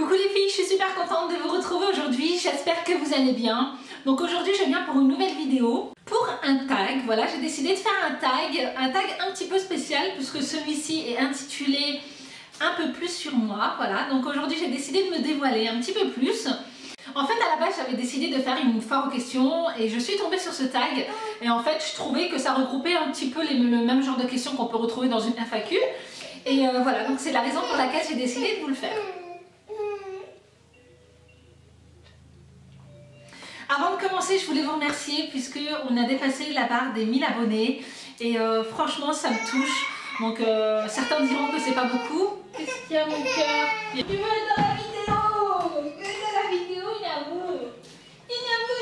Coucou les filles, je suis super contente de vous retrouver aujourd'hui, j'espère que vous allez bien. Donc aujourd'hui je viens pour une nouvelle vidéo, pour un tag. Voilà, j'ai décidé de faire un tag un petit peu spécial puisque celui-ci est intitulé un peu plus sur moi. Voilà, donc aujourd'hui j'ai décidé de me dévoiler un petit peu plus. En fait à la base j'avais décidé de faire une foire aux questions et je suis tombée sur ce tag et en fait je trouvais que ça regroupait un petit peu le même genre de questions qu'on peut retrouver dans une FAQ et voilà, donc c'est la raison pour laquelle j'ai décidé de vous le faire. Avant de commencer, je voulais vous remercier puisque on a dépassé la barre des 1000 abonnés et franchement ça me touche. Donc certains diront que c'est pas beaucoup. Qu'est-ce qu'il y a mon cœur? Il veut être dans la vidéo. Il veut être dans la vidéo, il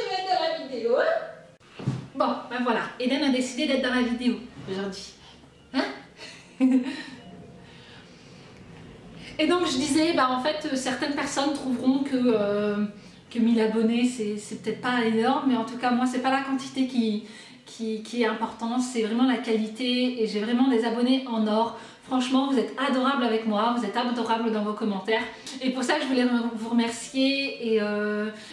veut être dans la vidéo. Bon, ben voilà, Eden a décidé d'être dans la vidéo aujourd'hui. Hein? Et donc je disais, bah en fait certaines personnes trouveront que 1000 abonnés c'est peut-être pas énorme, mais en tout cas moi c'est pas la quantité qui est importante, c'est vraiment la qualité et j'ai vraiment des abonnés en or. Franchement vous êtes adorables avec moi, vous êtes adorables dans vos commentaires et pour ça je voulais vous remercier et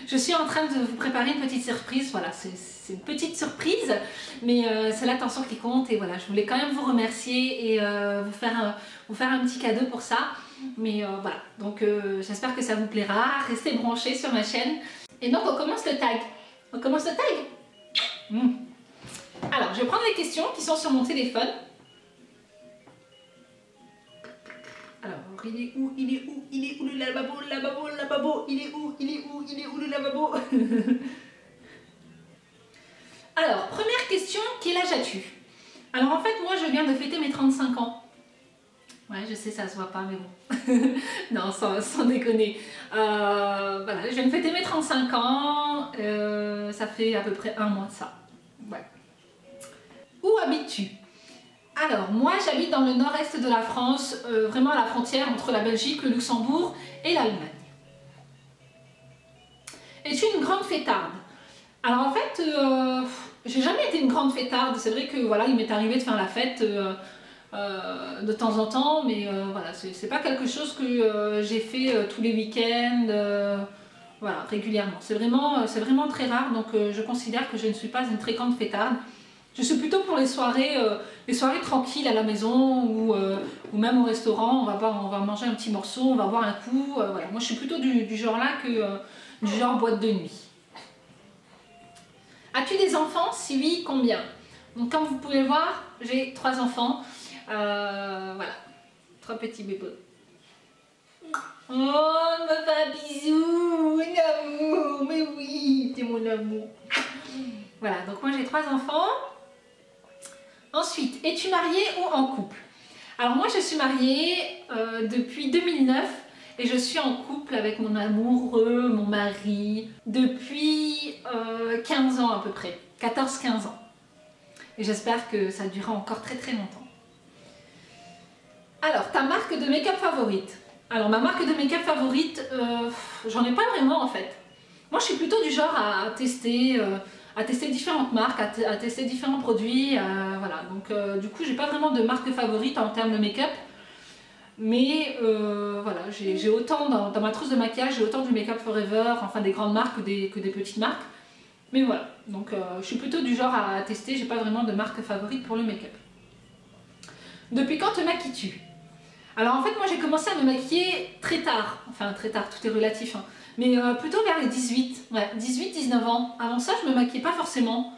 je suis en train de vous préparer une petite surprise. Voilà, c'est une petite surprise mais c'est l'attention qui compte et voilà, je voulais quand même vous remercier et vous faire un petit cadeau pour ça. Mais voilà, donc j'espère que ça vous plaira, restez branchés sur ma chaîne. Et donc on commence le tag. On commence le tag. Alors je vais prendre les questions qui sont sur mon téléphone. Alors il est où le lavabo, il est où le lavabo. Alors première question, quel âge as-tu? Alors en fait moi je viens de fêter mes 35 ans. Ouais, je sais, ça se voit pas, mais bon. Non, sans déconner. Voilà, je viens de fêter mes 35 ans. Ça fait à peu près un mois de ça. Ouais. Où habites-tu? Alors, moi, j'habite dans le nord-est de la France, vraiment à la frontière entre la Belgique, le Luxembourg et l'Allemagne. Es-tu une grande fêtarde? Alors, en fait, j'ai jamais été une grande fêtarde. C'est vrai que, voilà, il m'est arrivé de faire la fête... de temps en temps, mais voilà, c'est pas quelque chose que j'ai fait tous les week-ends, voilà, régulièrement. C'est vraiment très rare, donc je considère que je ne suis pas une très grande fêtarde. Je suis plutôt pour les soirées tranquilles à la maison ou même au restaurant, on va manger un petit morceau, on va boire un coup. Voilà, moi je suis plutôt du genre là que du genre boîte de nuit. As-tu des enfants? Si oui, combien? Donc comme vous pouvez le voir, j'ai 3 enfants. Voilà, 3 petits bébés. Oh, on me fait un bisou, mon amour, mais oui, t'es mon amour. Voilà, donc moi j'ai 3 enfants. Ensuite, es-tu mariée ou en couple? Alors moi je suis mariée depuis 2009 et je suis en couple avec mon amoureux, mon mari, depuis 15 ans à peu près, 14-15 ans. Et j'espère que ça durera encore très très longtemps. Alors, ta marque de make-up favorite? Alors, ma marque de make-up favorite, j'en ai pas vraiment en fait. Moi, je suis plutôt du genre à tester différentes marques, à tester différents produits. Voilà, donc du coup, j'ai pas vraiment de marque favorite en termes de make-up. Mais voilà, j'ai autant dans ma trousse de maquillage, j'ai autant du Make Up For Ever, enfin des grandes marques que des petites marques. Mais voilà, donc je suis plutôt du genre à tester, j'ai pas vraiment de marque favorite pour le make-up. Depuis quand te maquilles-tu? Alors en fait moi j'ai commencé à me maquiller très tard, enfin très tard, tout est relatif, hein. Mais plutôt vers les 18, ouais, 18-19 ans. Avant ça je me maquillais pas forcément,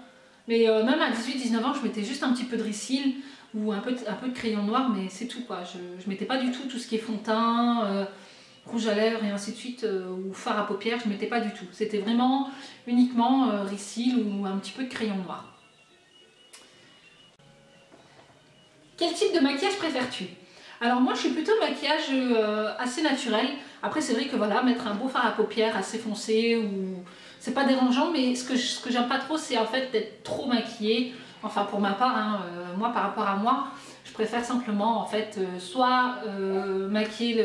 mais même à 18-19 ans je mettais juste un petit peu de riz ou un peu de crayon noir, mais c'est tout quoi. Je mettais pas du tout tout ce qui est fond de teint, rouge à lèvres et ainsi de suite, ou fard à paupières, je mettais pas du tout. C'était vraiment uniquement riz ou un petit peu de crayon noir. Quel type de maquillage préfères-tu? Alors moi je suis plutôt maquillage assez naturel. Après c'est vrai que voilà, mettre un beau fard à paupières assez foncé, ou c'est pas dérangeant, mais ce que j'aime pas trop c'est en fait d'être trop maquillée. Enfin pour ma part, hein, moi par rapport à moi, je préfère simplement en fait soit maquiller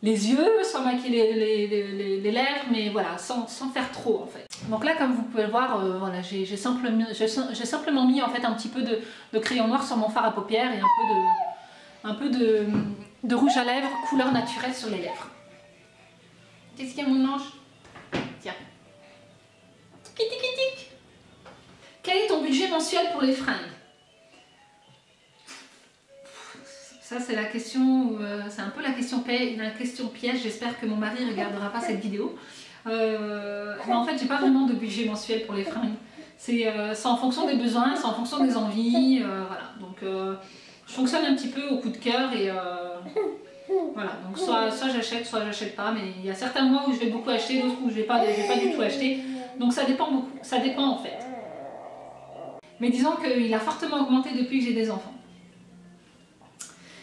les yeux, sans maquiller les lèvres, mais voilà, sans faire trop en fait. Donc là comme vous pouvez le voir, voilà, j'ai simplement mis en fait un petit peu de crayon noir sur mon fard à paupières et un peu de de rouge à lèvres couleur naturelle sur les lèvres. Qu'est-ce qu'il y a mon ange? Tiens. Tic tic tic. Quel est ton budget mensuel pour les fringues? Ça c'est la question, c'est un peu la question piège, j'espère que mon mari ne regardera pas cette vidéo. Mais en fait j'ai pas vraiment de budget mensuel pour les fringues, c'est en fonction des besoins, c'est en fonction des envies, voilà. Donc je fonctionne un petit peu au coup de cœur et voilà, donc soit j'achète, soit j'achète pas, mais il y a certains mois où je vais beaucoup acheter, d'autres où je vais pas du tout acheter, donc ça dépend beaucoup, ça dépend en fait. Mais disons qu'il a fortement augmenté depuis que j'ai des enfants.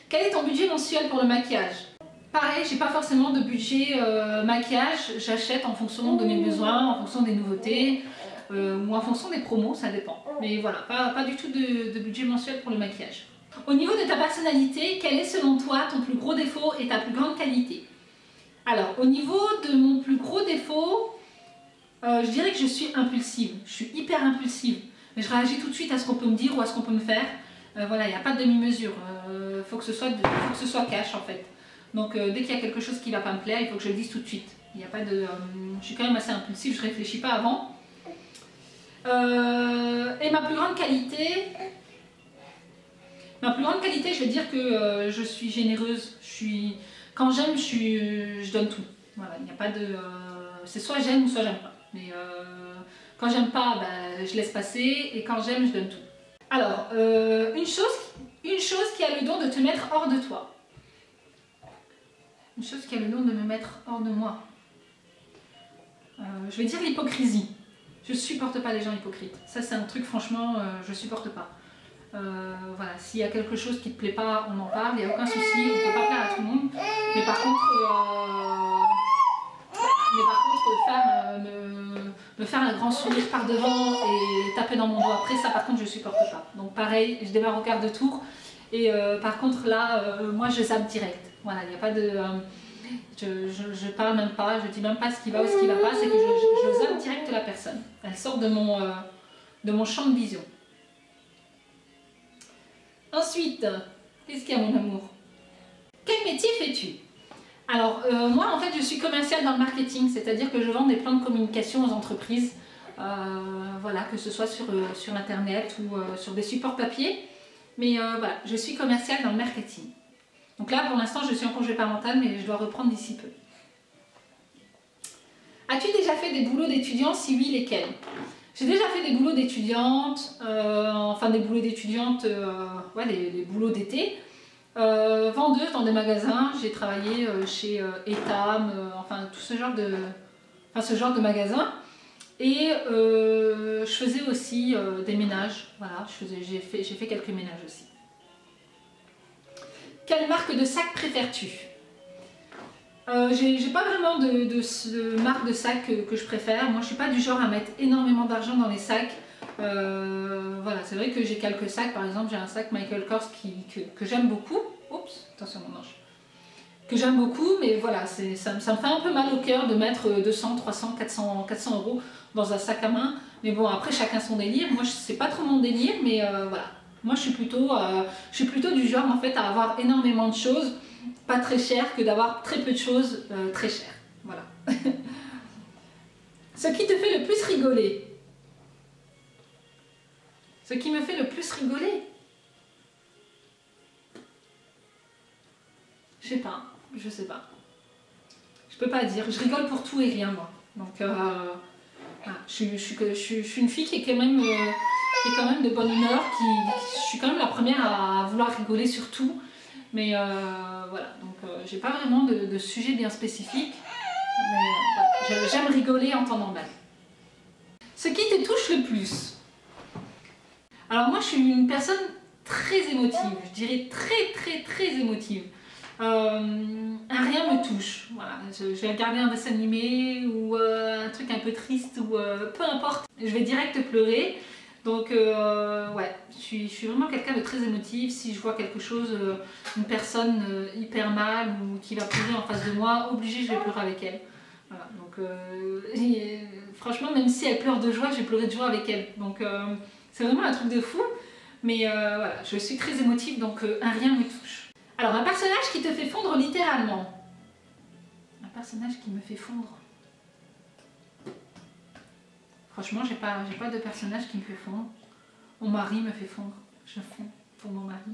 Quel est ton budget mensuel pour le maquillage? Pareil, j'ai pas forcément de budget maquillage, j'achète en fonction de mes besoins, en fonction des nouveautés ou en fonction des promos, ça dépend. Mais voilà, pas du tout de budget mensuel pour le maquillage. Au niveau de ta personnalité, quel est selon toi ton plus gros défaut et ta plus grande qualité? Alors, au niveau de mon plus gros défaut, je dirais que je suis impulsive, je suis hyper impulsive. Mais je réagis tout de suite à ce qu'on peut me dire ou à ce qu'on peut me faire. Voilà, il n'y a pas de demi-mesure. Faut que ce soit cash en fait. Donc dès qu'il y a quelque chose qui ne va pas me plaire, il faut que je le dise tout de suite. Il n'y a pas de, je suis quand même assez impulsive, je ne réfléchis pas avant. Et ma plus grande qualité, je vais dire que je suis généreuse. Quand j'aime, je donne tout. Voilà, il n'y a pas de, c'est soit j'aime ou soit j'aime pas. Mais quand j'aime pas, bah, je laisse passer, et quand j'aime, je donne tout. Alors, une chose qui a le don de te mettre hors de toi. Une chose qui a le don de me mettre hors de moi. Je vais dire l'hypocrisie. Je supporte pas les gens hypocrites. Ça, c'est un truc, franchement, je supporte pas. Voilà, s'il y a quelque chose qui te plaît pas, on en parle, il n'y a aucun souci, on peut pas plaire à tout le monde. Mais par contre, me faire un grand sourire par devant et taper dans mon dos après, ça par contre je supporte pas. Donc pareil, je démarre au quart de tour et par contre là, moi je zappe direct. Voilà, il n'y a pas de... je parle même pas, je dis même pas ce qui va ou ce qui va pas, c'est que je zappe direct la personne. Elle sort de mon champ de vision. Ensuite, qu'est-ce qu'il y a mon amour? Quel métier fais-tu? Alors moi en fait je suis commerciale dans le marketing, c'est-à-dire que je vends des plans de communication aux entreprises, voilà, que ce soit sur internet ou sur des supports papier, mais voilà, je suis commerciale dans le marketing. Donc là pour l'instant je suis en congé parental mais je dois reprendre d'ici peu. As-tu déjà fait des boulots d'étudiant? Si oui, lesquels? J'ai déjà fait des boulots d'étudiante, ouais, les boulots d'été. Vendeuse dans des magasins, j'ai travaillé chez ETAM, enfin tout ce genre de magasins, et je faisais aussi des ménages, voilà, j'ai fait quelques ménages aussi. Quelle marque de sac préfères-tu? J'ai pas vraiment de marque de sac que je préfère, moi je suis pas du genre à mettre énormément d'argent dans les sacs. Voilà, c'est vrai que j'ai quelques sacs, par exemple j'ai un sac Michael Kors que j'aime beaucoup. Oups, attention mon ange. Que j'aime beaucoup, mais voilà, ça me fait un peu mal au cœur de mettre 200, 300, 400 euros dans un sac à main. Mais bon, après chacun son délire, moi c'est pas trop mon délire, mais voilà. Moi je suis plutôt du genre en fait à avoir énormément de choses, pas très chères, que d'avoir très peu de choses très chères. Voilà. Ce qui te fait le plus rigoler? Ce qui me fait le plus rigoler? Je sais pas. Je peux pas dire, je rigole pour tout et rien moi. Donc voilà. je suis une fille qui est quand même, de bonne humeur, je suis quand même la première à vouloir rigoler sur tout. Mais voilà, donc j'ai pas vraiment de sujet bien spécifique. Mais j'aime rigoler en temps normal. Ce qui te touche le plus? Alors moi je suis une personne très émotive, je dirais très émotive. Rien me touche, voilà, je vais regarder un dessin animé ou un truc un peu triste ou peu importe, je vais direct pleurer. Donc ouais, je suis vraiment quelqu'un de très émotif. Si je vois quelque chose, une personne hyper mal ou qui va pleurer en face de moi, obligé je vais pleurer avec elle. Voilà, donc franchement même si elle pleure de joie, je vais pleurer de joie avec elle. Donc c'est vraiment un truc de fou, mais voilà, je suis très émotive, donc un rien me touche. Alors, un personnage qui te fait fondre littéralement. Un personnage qui me fait fondre. Franchement, j'ai pas de personnage qui me fait fondre. Mon mari me fait fondre. Je fonds pour mon mari.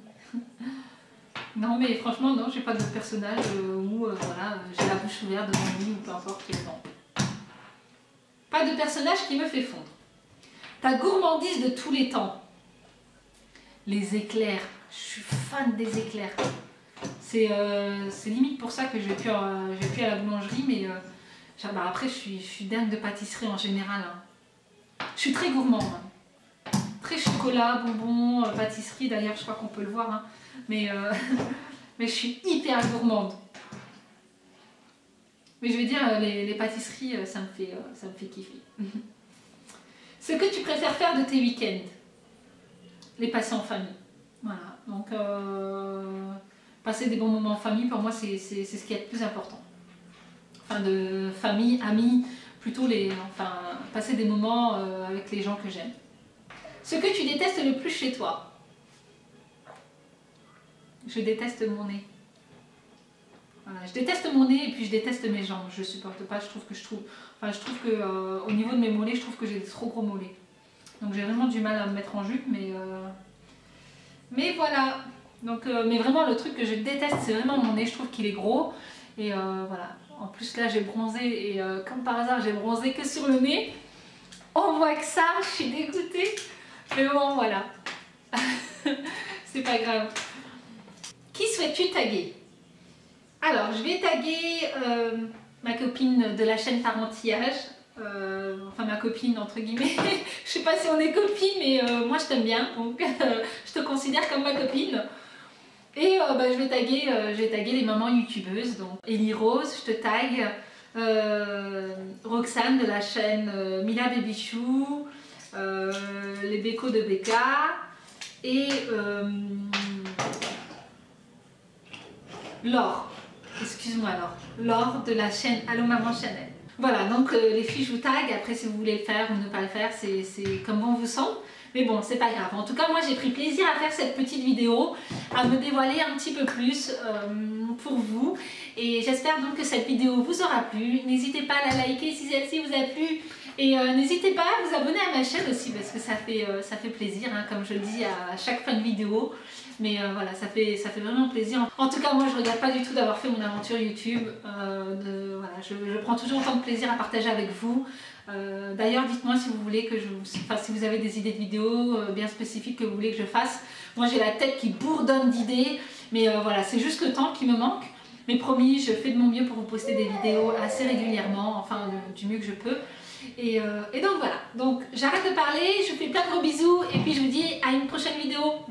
Non, mais franchement, non, j'ai pas de personnage où voilà, j'ai la bouche ouverte devant lui ou peu importe. Non. Pas de personnage qui me fait fondre. Ta gourmandise de tous les temps. Les éclairs. Je suis fan des éclairs. C'est limite pour ça que je vais plus à la boulangerie, mais bah après je suis dingue de pâtisserie en général. Hein. Je suis très gourmande. Hein. Très chocolat, bonbons, pâtisserie, d'ailleurs je crois qu'on peut le voir. Hein. Mais je suis hyper gourmande. Mais je veux dire, les pâtisseries, ça me fait kiffer. Ce que tu préfères faire de tes week-ends, les passer en famille. Voilà, donc passer des bons moments en famille, pour moi, c'est ce qui est le plus important. Enfin, de famille, amis, plutôt enfin, passer des moments avec les gens que j'aime. Ce que tu détestes le plus chez toi. Je déteste mon nez. Voilà, je déteste mon nez et puis je déteste mes jambes. Je supporte pas, je trouve que au niveau de mes mollets, je trouve que j'ai des trop gros mollets. Donc j'ai vraiment du mal à me mettre en jupe, mais voilà, donc mais vraiment le truc que je déteste c'est vraiment mon nez, je trouve qu'il est gros et voilà, en plus là j'ai bronzé et comme par hasard j'ai bronzé que sur le nez, on voit que ça, je suis dégoûtée, mais bon voilà, c'est pas grave. Qui souhaites-tu taguer? Alors je vais taguer ma copine de la chaîne Parentillage, enfin ma copine entre guillemets, je sais pas si on est copine mais moi je t'aime bien donc je te considère comme ma copine et bah, je vais taguer les mamans youtubeuses, donc Eli Rose je te tague, Roxane de la chaîne Mila Babychou, les Becos de Becca et Laure, excuse-moi Laure de la chaîne Allo Maman Chanel. Voilà, donc les filles je vous tag, après si vous voulez le faire ou ne pas le faire, c'est comme bon vous semble. Mais bon, c'est pas grave. En tout cas, moi j'ai pris plaisir à faire cette petite vidéo, à me dévoiler un petit peu plus pour vous. Et j'espère donc que cette vidéo vous aura plu. N'hésitez pas à la liker si celle-ci vous a plu. Et n'hésitez pas à vous abonner à ma chaîne aussi, parce que ça fait plaisir, hein, comme je le dis à chaque fin de vidéo. Mais voilà, ça fait vraiment plaisir. En tout cas, moi, je ne regrette pas du tout d'avoir fait mon aventure YouTube. Voilà, je prends toujours autant de plaisir à partager avec vous. D'ailleurs, dites-moi si vous voulez que si vous avez des idées de vidéos bien spécifiques que vous voulez que je fasse. Moi, j'ai la tête qui bourdonne d'idées, mais voilà, c'est juste le temps qui me manque. Mais promis, je fais de mon mieux pour vous poster des vidéos assez régulièrement, enfin du mieux que je peux. Et donc voilà, donc j'arrête de parler, je vous fais plein de gros bisous et puis je vous dis à une prochaine vidéo.